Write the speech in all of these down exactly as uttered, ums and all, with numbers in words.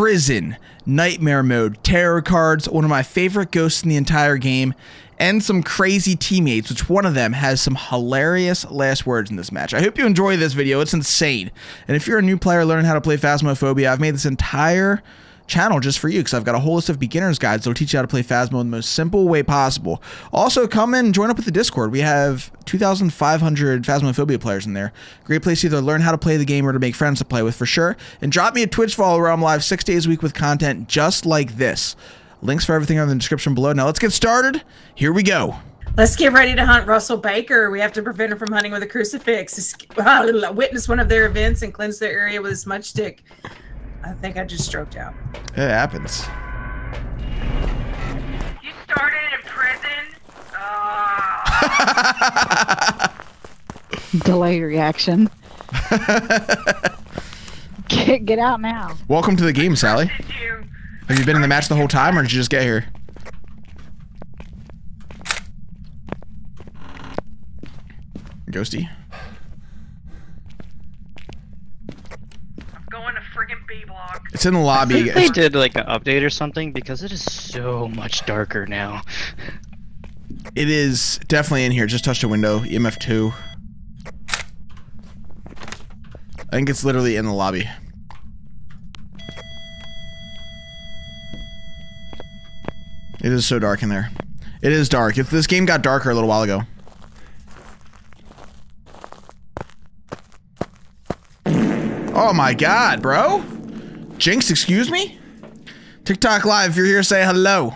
prison, nightmare mode, tarot cards, one of my favorite ghosts in the entire game, and some crazy teammates, which one of them has some hilarious last words in this match. I hope you enjoy this video. It's insane. And if you're a new player learning how to play Phasmophobia, I've made this entire channel just for you because I've got a whole list of beginner's guides that'll teach you how to play Phasmo in the most simple way possible. Also, come in and join up with the Discord. We have two thousand five hundred Phasmophobia players in there. Great place to either learn how to play the game or to make friends to play with for sure. And drop me a Twitch follow where I'm live six days a week with content just like this. Links for everything are in the description below. Now let's get started. Here we go. Let's get ready to hunt Russell Baker. We have to prevent him from hunting with a crucifix. Witness one of their events and cleanse their area with a smudge stick. I think I just stroked out. It happens. You started in prison? Uh... Delay reaction. get, get out now. Welcome to the game, Sally. You. Have you been in the match the whole time, or did you just get here? Ghosty? It's in the lobby. They did like an update or something because it is so much darker now. It is definitely in here. Just touched a window. E M F two. I think it's literally in the lobby. It is so dark in there. It is dark. If this game got darker a little while ago. Oh my god, bro. Jinx, excuse me? TikTok Live, if you're here, say hello.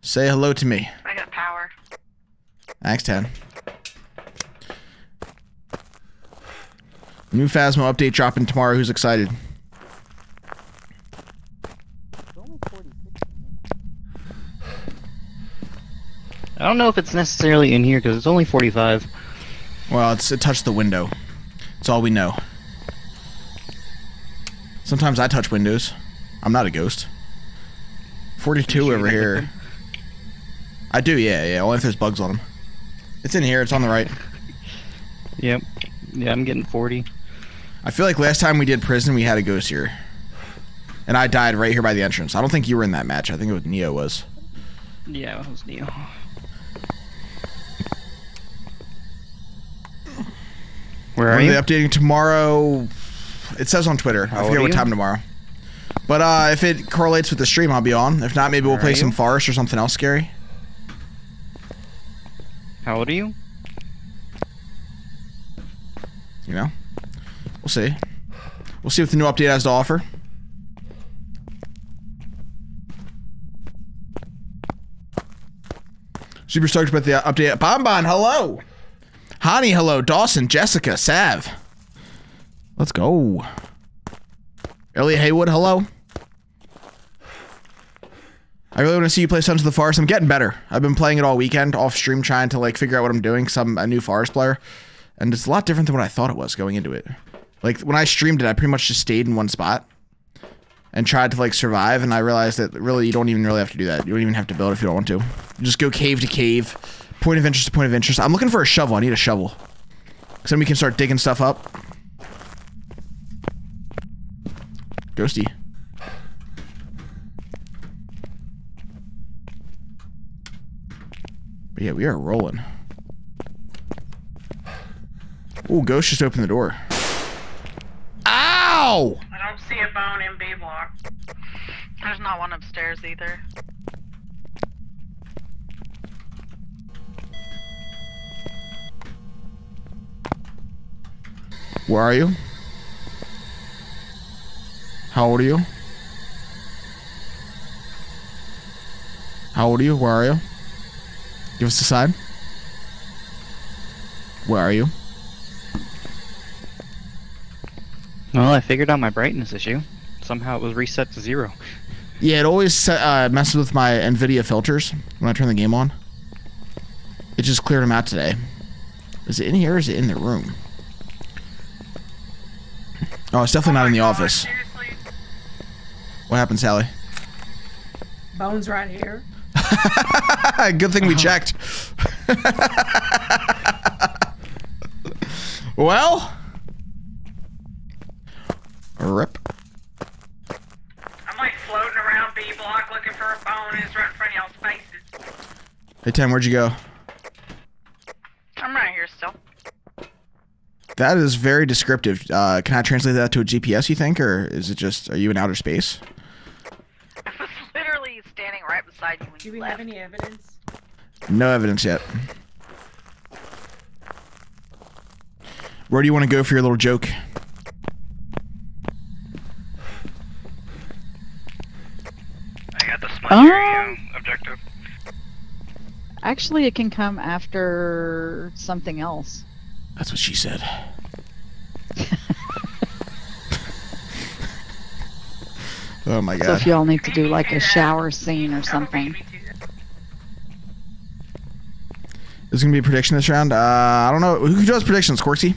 Say hello to me. I got power. Thanks, Tad. New Phasmo update dropping tomorrow. Who's excited? I don't know if it's necessarily in here because it's only forty-five. Well, it's, it touched the window. That's all we know. Sometimes I touch windows. I'm not a ghost. forty-two over here. I do, yeah, yeah. Only if there's bugs on them. It's in here. It's on the right. Yep. Yeah, I'm getting forty. I feel like last time we did prison, we had a ghost here. And I died right here by the entrance. I don't think you were in that match. I think it was Neo was. Yeah, it was Neo. Where are, are you? Are they updating tomorrow? It says on Twitter. How I forget what time tomorrow. But uh, if it correlates with the stream, I'll be on. If not, maybe we'll Where play some Forest or something else scary. How old are you? You know? We'll see. We'll see what the new update has to offer. Super stoked about the update. Bonbon, hello! Honey, hello. Dawson, Jessica, Sav. Let's go. Elliot Haywood, hello. I really want to see you play Sons of the Forest. I'm getting better. I've been playing it all weekend off stream trying to like figure out what I'm doing because I'm a new Forest player. And it's a lot different than what I thought it was going into it. Like when I streamed it, I pretty much just stayed in one spot and tried to like survive. And I realized that really you don't even really have to do that. You don't even have to build if you don't want to. You just go cave to cave, point of interest to point of interest. I'm looking for a shovel. I need a shovel. Because then we can start digging stuff up. Ghosty. But yeah, we are rolling. Ooh, Ghost just opened the door. Ow! I don't see a bone in B block. There's not one upstairs either. Where are you? How old are you? How old are you? Where are you? Give us a sign. Where are you? Well, I figured out my brightness issue. Somehow it was reset to zero. Yeah, it always uh, messes with my Nvidia filters when I turn the game on. It just cleared them out today. Is it in here or is it in the room? Oh, it's definitely oh not in the God, office. Dude. What happened, Sally? Bones right here. Good thing we checked. Well, rip. people like looking for a bonus right in front of y'all's faces. Hey, Tam, where'd you go? I'm right here still. That is very descriptive. Uh, can I translate that to a G P S, you think? Or is it just, are you in outer space? I was literally standing right beside you when you left. Do we have any evidence? No evidence yet. Where do you want to go for your little joke? I got the smudgery um, objective. Actually, it can come after something else. That's what she said. Oh my god. So if y'all need to do like a shower scene or something. Is it gonna be a prediction this round? Uh, I don't know. Who does predictions? Quirksy?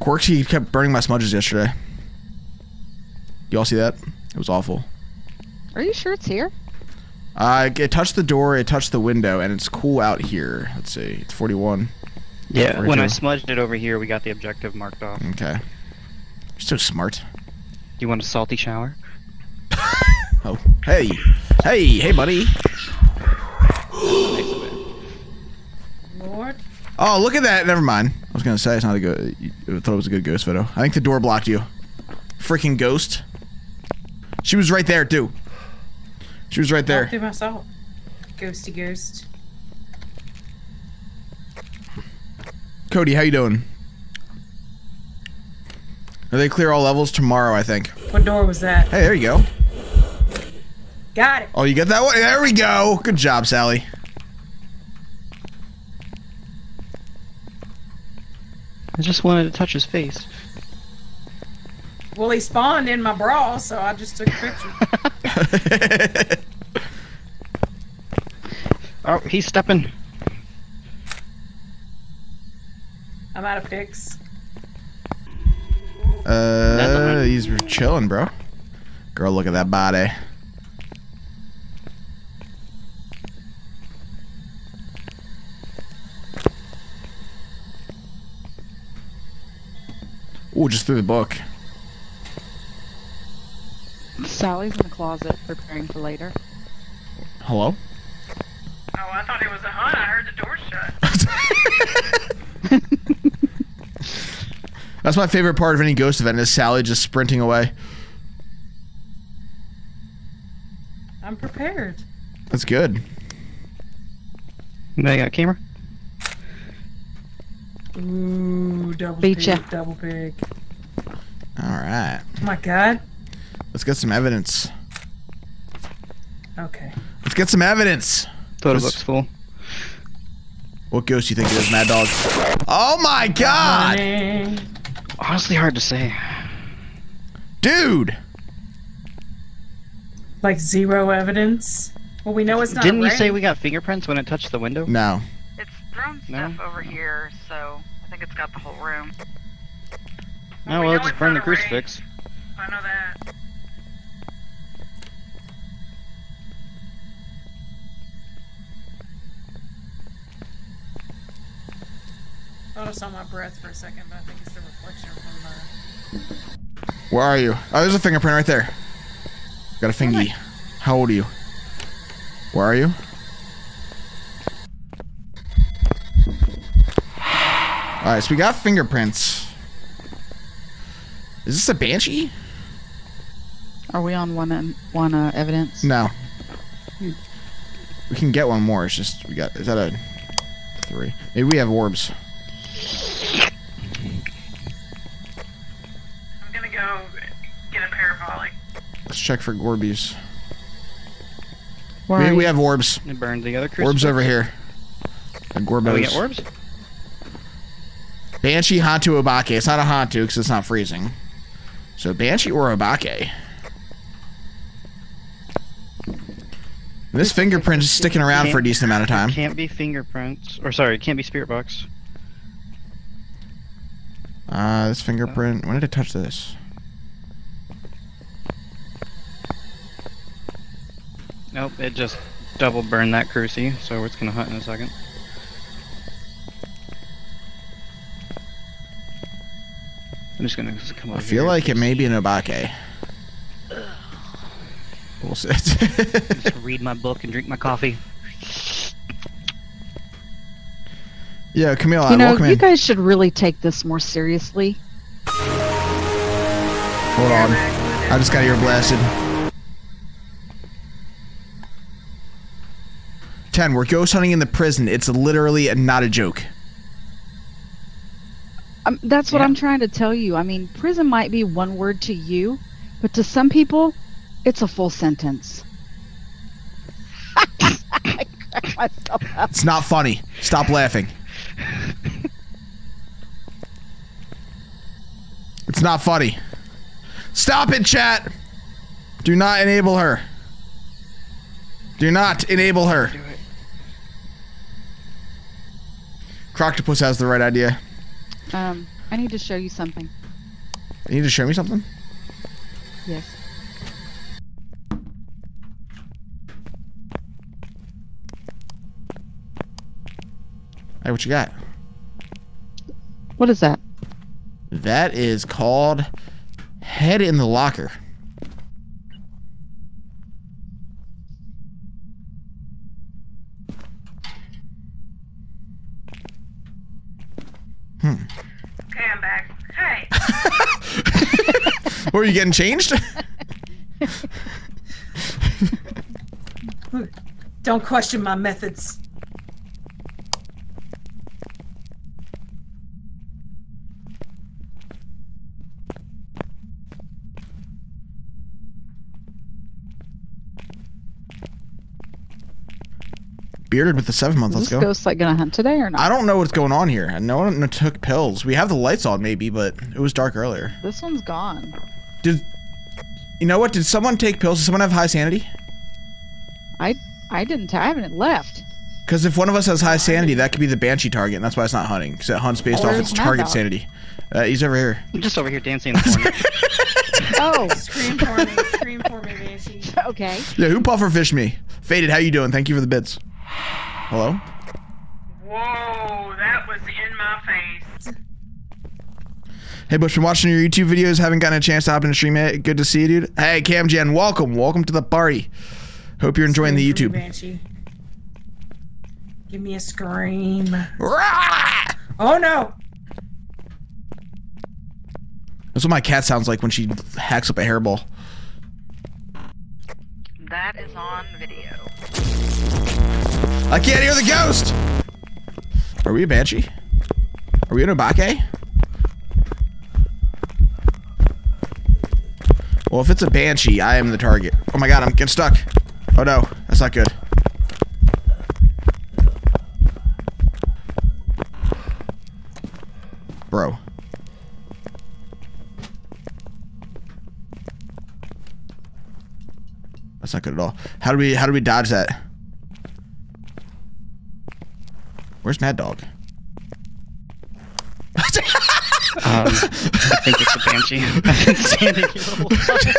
Quirksy kept burning my smudges yesterday. You all see that? It was awful. Are you sure it's here? Uh, it touched the door, it touched the window, and it's cool out here. Let's see, it's forty-one. Yeah, forty-two. When I smudged it over here, we got the objective marked off. Okay. You're so smart. Do you want a salty shower? Oh, hey, hey, hey, buddy. Lord. Oh, look at that. Never mind. I was gonna say it's not a good. I thought it was a good ghost photo. I think the door blocked you. Freaking ghost. She was right there too. She was right there. Through myself. Ghosty ghost. Cody, how you doing? They clear all levels tomorrow, I think. What door was that? Hey, there you go. Got it. Oh, you got that one? There we go. Good job, Sally. I just wanted to touch his face. Well, he spawned in my bra, so I just took a picture. Oh, he's stepping. I'm out of picks. Uh, he's chilling, bro. Girl, look at that body. Ooh, just threw the book. Sally's in the closet, preparing for later. Hello? Oh, I thought it was a hunt. I heard the door shut. That's my favorite part of any ghost event, is Sally just sprinting away. I'm prepared. That's good. Now you got a camera? Ooh, double Beat pick, ya. double pick. Alright. Oh my god. Let's get some evidence. Okay. Let's get some evidence. Photo book's full. What ghost do you think it is, Mad Dog? Oh my god! Morning. Honestly, hard to say. Dude! Like zero evidence? Well, we know it's not. Didn't you say we got fingerprints when it touched the window? No. It's thrown stuff no? over no. here, so I think it's got the whole room. No, well, well it's burned the crucifix. I know that. I thought I saw my breath for a second, but I think it's the reflection from my... Where are you? Oh, there's a fingerprint right there. Got a fingy. How old are you? Where are you? Alright, so we got fingerprints. Is this a Banshee? Are we on one, one uh, evidence? No. Hmm. We can get one more, it's just, we got, is that a three? Maybe we have orbs. I'm gonna go get a parabolic. Let's check for Gorbies. Why? We, we have orbs. It burned the other orbs over here. The Gorbos. Oh, we get orbs? Banshee, Hantu, Obake. It's not a Hantu because it's not freezing. So Banshee or Obake. This fingerprint is sticking around for a decent amount of time. It can't be fingerprints. Or sorry, it can't be spirit box. Uh, this fingerprint. When did it touch this? Nope, it just double burned that cruci, so it's gonna hunt in a second. I'm just gonna come over I feel here. Like it may be an Obake. Bullshit. Just read my book and drink my coffee. Yeah, Camille, I welcome in. You guys should really take this more seriously. Hold on. I just got ear blasted. ten, we're ghost hunting in the prison. It's literally not a joke. Um, that's what yeah. I'm trying to tell you. I mean, prison might be one word to you, but to some people, it's a full sentence. I cracked myself up. It's not funny. Stop laughing. It's not funny. Stop it, chat! Do not enable her. Do not enable her. Croctopus has the right idea. Um, I need to show you something. You need to show me something? Yes. Hey, what you got? What is that? That is called... Head in the locker. Hmm. Okay, I'm back. Hey. Were you getting changed? Don't question my methods. Bearded with the seven month. Is Let's this go. Ghost like gonna hunt today or not? I don't know what's going on here. No one took pills. We have the lights on maybe, but it was dark earlier. This one's gone. Did you know what? Did someone take pills? Did someone have high sanity? I I didn't. I haven't left. Because if one of us has high sanity, that could be the Banshee target, and that's why it's not hunting. Because it hunts based oh, off its target dog? sanity. Uh, he's over here. I'm just over here dancing in the corner. Oh, scream for me! Scream for me, Banshee. Okay. Yeah, who pufferfished me? Faded. How you doing? Thank you for the bits. Hello? Whoa, that was in my face. Hey, Bush, been watching your YouTube videos. Haven't gotten a chance to hop in and stream it. Good to see you, dude. Hey, Cam Jen, welcome. Welcome to the party. Hope you're enjoying scream the YouTube. Me, Banshee. Give me a scream. Rah! Oh, no. That's what my cat sounds like when she hacks up a hairball. That is on video. I can't hear the ghost! Are we a Banshee? Are we an Obake? Well, if it's a Banshee, I am the target. Oh my god, I'm getting stuck. Oh no, that's not good. Bro. That's not good at all. How do we, how do we dodge that? Where's Mad Dog? um, I think it's a Banshee. I've been standing here the whole time.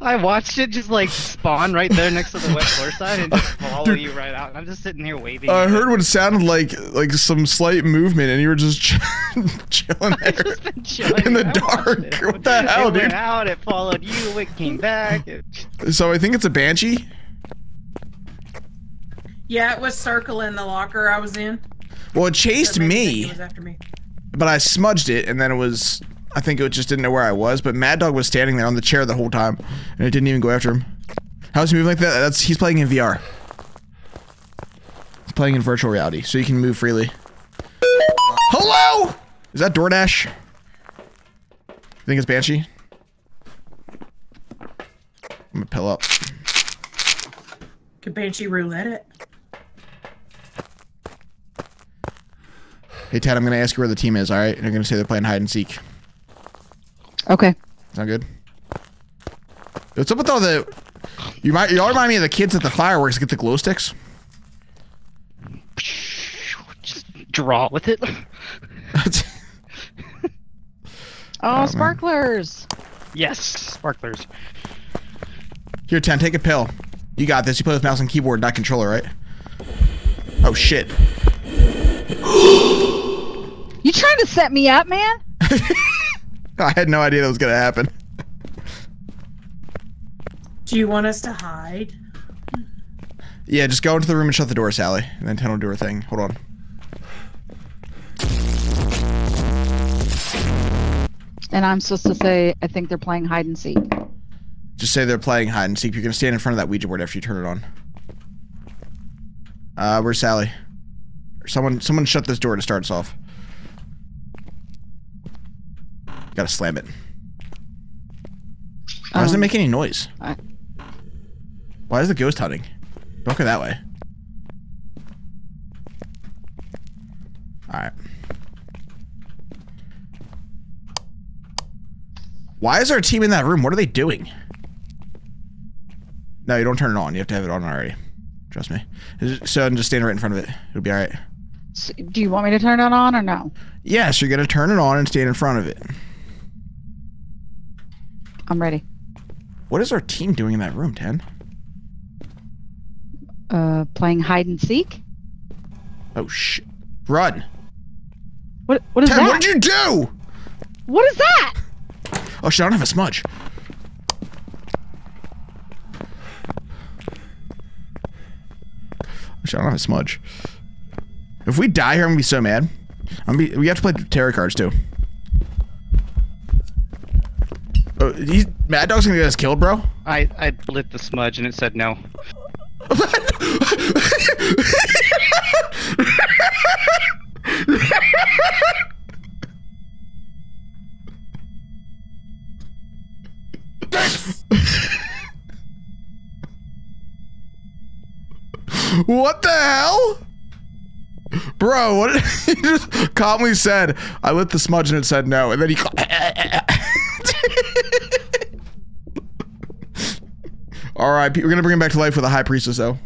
I watched it just like spawn right there next to the wet floor side and just follow Dude, you right out. And I'm just sitting here waving. I heard what sounded like like some slight movement, and you were just ch chilling there just been chilling in the dark. What the hell, dude? It went out. It followed you. It came back. It... So I think it's a Banshee. Yeah, it was circling the locker I was in. Well, it chased me, it was after me, but I smudged it, and then it was, I think it just didn't know where I was, but Mad Dog was standing there on the chair the whole time, and it didn't even go after him. How's he moving like that? That's, he's playing in V R. He's playing in virtual reality, so you can move freely. Hello? Is that DoorDash? You think it's Banshee? I'm gonna pill up. Could Banshee roulette it? Hey, Tad, I'm going to ask you where the team is, all right? And you're going to say they're playing hide-and-seek. Okay. Sound good? What's up with all the... You might, y'all remind me of the kids at the fireworks get the glow sticks. Just draw with it. oh, oh, sparklers. Man. Yes, sparklers. Here, Tad, take a pill. You got this. You play with mouse and keyboard, not controller, right? Oh, shit. You trying to set me up, man? I had no idea that was gonna happen. Do you want us to hide? Yeah, just go into the room and shut the door, Sally. And then Ten will do her thing. Hold on. And I'm supposed to say, I think they're playing hide and seek. Just say they're playing hide and seek. You're going to stand in front of that Ouija board after you turn it on. Uh, where's Sally? Someone, someone shut this door to start us off. Gotta slam it. Why um, doesn't it make any noise? I... Why is the ghost hunting? Don't go that way. Alright. Why is our team in that room? What are they doing? No, you don't turn it on. You have to have it on already. Trust me. So I'm just standing right in front of it. It'll be alright. So, do you want me to turn it on or no? Yes, you're gonna turn it on and stand in front of it. I'm ready. What is our team doing in that room, Ten? Uh, playing hide and seek. Oh shit! Run! What? What is Ten, that? What did you do? What is that? Oh shit! I don't have a smudge. Oh shit! I don't have a smudge. If we die here, I'm gonna be so mad. I'm gonna be, we have to play tarot cards too. Oh, he's, Mad Dog's gonna get us killed, bro. I I lit the smudge and it said no. What the hell? Bro, what did he just calmly said, I lit the smudge and it said no, and then he Alright, we're gonna bring him back to life with a High Priestess though.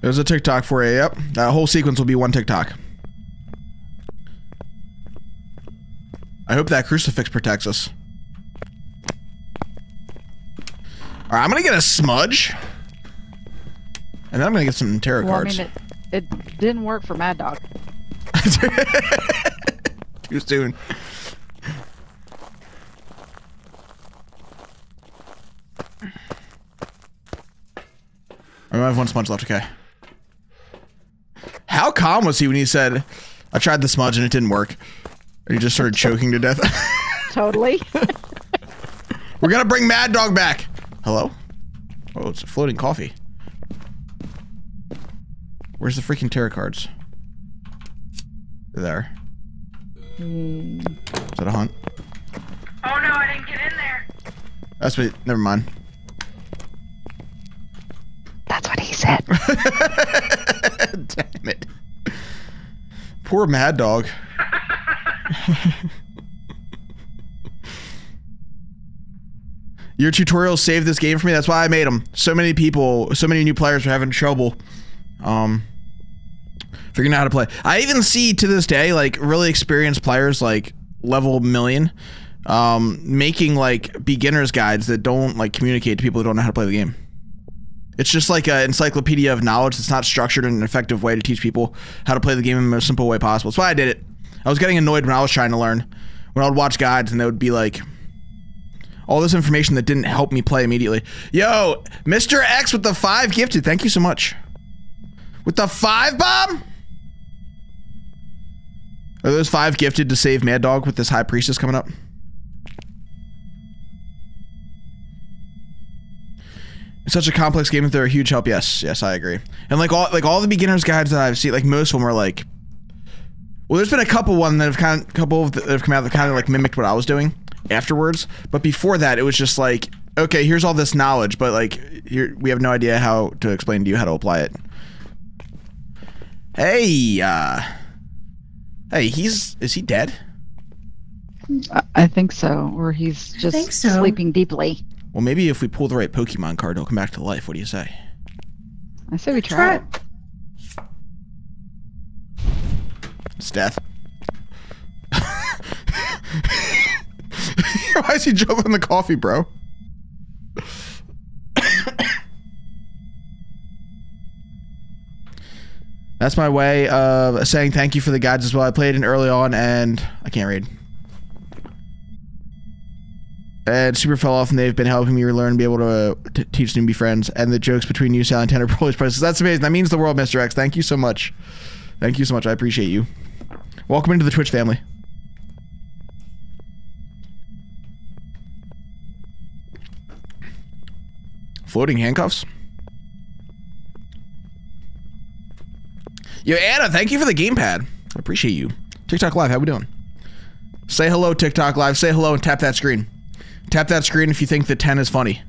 There's a TikTok for you, yep. That whole sequence will be one TikTok. I hope that crucifix protects us. Alright, I'm gonna get a smudge. And then I'm gonna get some tarot well, cards. I mean, it, it didn't work for Mad Dog. Too soon. I only have one smudge left, okay. How calm was he when he said, I tried the smudge and it didn't work? You just started choking to death. Totally. We're gonna bring Mad Dog back. Hello? Oh, it's a floating coffee. Where's the freaking tarot cards? They're there. Mm. Is that a hunt? Oh no, I didn't get in there. That's what. Never mind. That's what he said. Damn it. Poor Mad Dog. Your tutorial saved this game for me. That's why I made them. So many people, so many new players are having trouble um, figuring out how to play. I even see to this day, like really experienced players, like level million, um, making like beginner's guides that don't like communicate to people who don't know how to play the game. It's just like an encyclopedia of knowledge that's not structured in an effective way to teach people how to play the game in the most simple way possible. That's why I did it. I was getting annoyed when I was trying to learn, when I would watch guides and they would be like, all this information that didn't help me play immediately. Yo, Mister X with the five gifted, thank you so much. With the five, Bob? Are those five gifted to save Mad Dog with this High Priestess coming up? It's such a complex game that they're a huge help. Yes, yes, I agree. And like all, like all the beginner's guides that I've seen, like most of them are like, well, there's been a couple one that have kind of couple that have come out that kind of like mimicked what I was doing afterwards, but before that, it was just like, okay, here's all this knowledge, but like, here we have no idea how to explain to you how to apply it. Hey, uh, hey, he's is he dead? I think so, or he's just so. sleeping deeply. Well, maybe if we pull the right Pokemon card, he'll come back to life. What do you say? I say we try, try it. It's Death. Why is he jumping the coffee, bro? That's my way of saying thank you for the guides as well. I played in early on and I can't read. And super fell off, and they've been helping me learn and be able to t teach newbie friends. And the jokes between you, Sally, and Tanner are always priceless. That's amazing. That means the world, Mister X. Thank you so much. Thank you so much. I appreciate you. Welcome into the Twitch family. Floating handcuffs. Yo, Anna, thank you for the gamepad. I appreciate you. TikTok Live, how we doing? Say hello, TikTok Live. Say hello and tap that screen. Tap that screen if you think the ten is funny.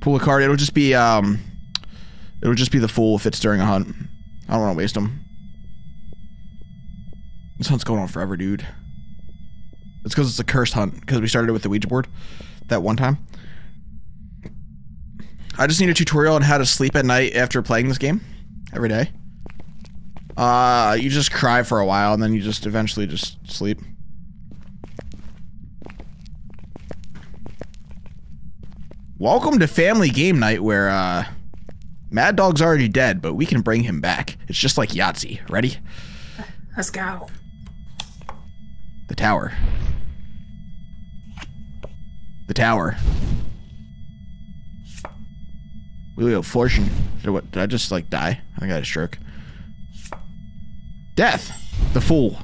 Pull a card. It'll just be, um... It'll just be the Fool if it's during a hunt. I don't want to waste them. This hunt's going on forever, dude. It's because it's a cursed hunt. Because we started it with the Ouija board that one time. I just need a tutorial on how to sleep at night after playing this game. Every day. Uh, you just cry for a while and then you just eventually just sleep. Welcome to family game night where, uh... Mad Dog's already dead, but we can bring him back. It's just like Yahtzee. Ready? Let's go. The Tower. The Tower. Wheel of Fortune. Did, what, did I just, like, die? I got a stroke. Death. The Fool.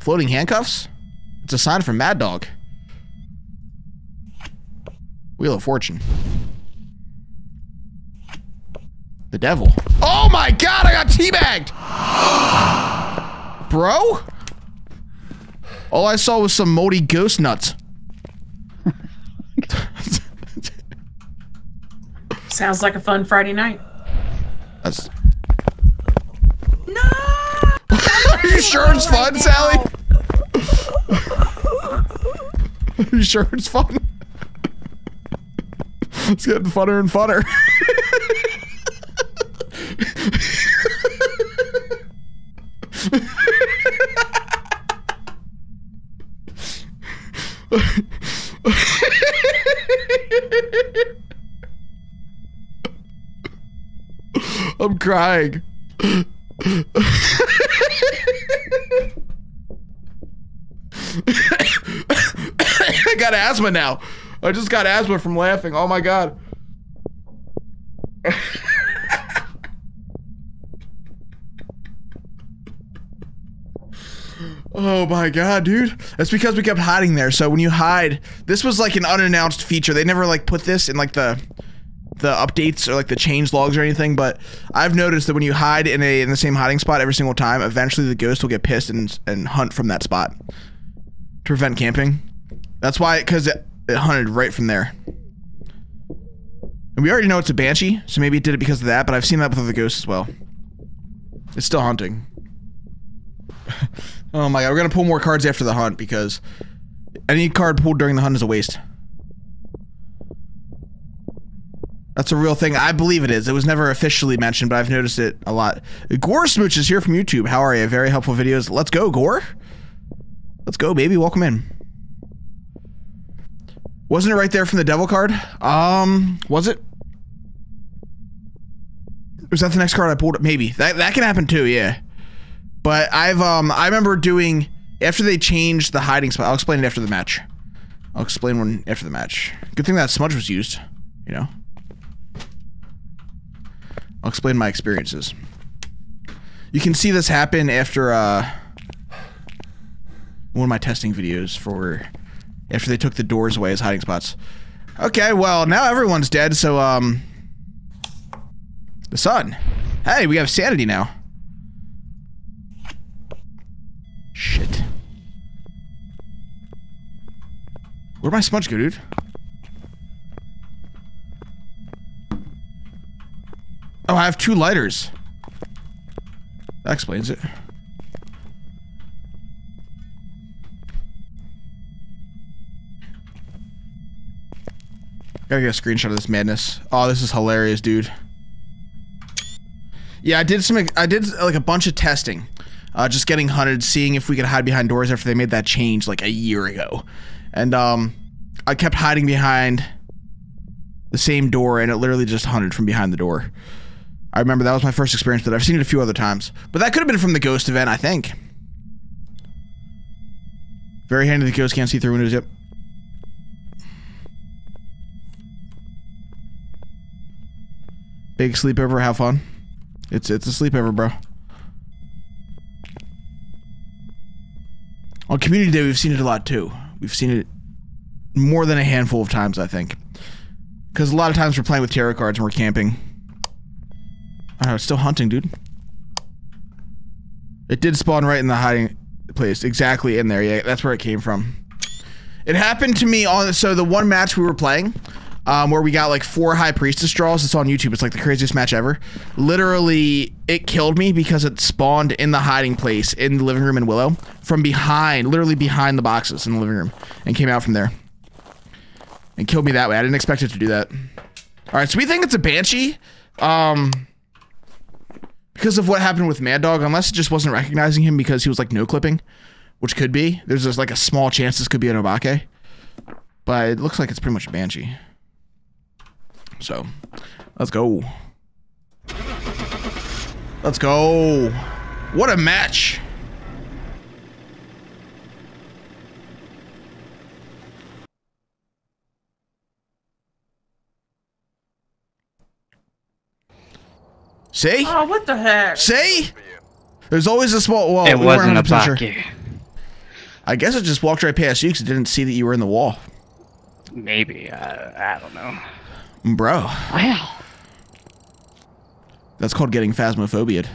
Floating handcuffs? It's a sign from Mad Dog. Wheel of Fortune. The Devil. Oh my god, I got teabagged! Bro? All I saw was some moldy goose nuts. Sounds like a fun Friday night. That's... No! Are you sure it's fun, Sally? Are you sure it's fun? It's getting funner and funner. I'm crying. I got asthma now. I just got asthma from laughing. Oh my god. Oh my god, dude. That's because we kept hiding there. So when you hide, this was like an unannounced feature. They never like put this in like the the updates or like the change logs or anything, but I've noticed that when you hide in a in the same hiding spot every single time, eventually the ghost will get pissed and and hunt from that spot to prevent camping. That's why, cuz it, it hunted right from there. And we already know it's a banshee, so maybe it did it because of that, but I've seen that with other ghosts as well. It's still hunting. Oh my god, we're gonna pull more cards after the hunt because any card pulled during the hunt is a waste. That's a real thing. I believe it is. It was never officially mentioned, but I've noticed it a lot. Gore Smooch is here from YouTube. How are you? Very helpful videos. Let's go, Gore. Let's go, baby. Welcome in. Wasn't it right there from the devil card? Um, was it? Was that the next card I pulled? Maybe. That, that can happen too, yeah. But I've, um, I remember doing, after they changed the hiding spot, I'll explain it after the match. I'll explain one after the match. Good thing that smudge was used, you know. I'll explain my experiences. You can see this happen after, uh, one of my testing videos for, after they took the doors away as hiding spots. Okay, well, now everyone's dead, so, um, the sun. Hey, we have sanity now. Shit. Where'd my smudge go, dude? Oh, I have two lighters. That explains it. Gotta get a screenshot of this madness. Oh, this is hilarious, dude. Yeah, I did some, I did like a bunch of testing. Uh, just getting hunted, seeing if we could hide behind doors after they made that change like a year ago. And um, I kept hiding behind the same door, and it literally just hunted from behind the door. I remember that was my first experience, but I've seen it a few other times. But that could have been from the ghost event, I think. Very handy, the ghost can't see through windows, yep. Big sleepover, have fun. It's it's a sleepover, bro. On Community Day, we've seen it a lot, too. We've seen it more than a handful of times, I think. Because a lot of times we're playing with tarot cards and we're camping. Oh, it's still hunting, dude. It did spawn right in the hiding place. Exactly in there. Yeah, that's where it came from. It happened to me on... So the one match we were playing, um, where we got like four High Priestess draws. It's on YouTube. It's like the craziest match ever. Literally, it killed me because it spawned in the hiding place in the living room in Willow. From behind, literally behind the boxes in the living room. And came out from there. And killed me that way. I didn't expect it to do that. Alright, so we think it's a Banshee. Um... Because of what happened with Mad Dog, unless it just wasn't recognizing him because he was like no clipping, which could be. There's just like a small chance this could be an Obake, but it looks like it's pretty much Banshee. So, let's go. Let's go. What a match! See? Oh, what the heck? See? There's always a small wall. It we wasn't a block here. I guess it just walked right past you because it didn't see that you were in the wall. Maybe. Uh, I don't know. Bro. Wow. That's called getting phasmophobia'd.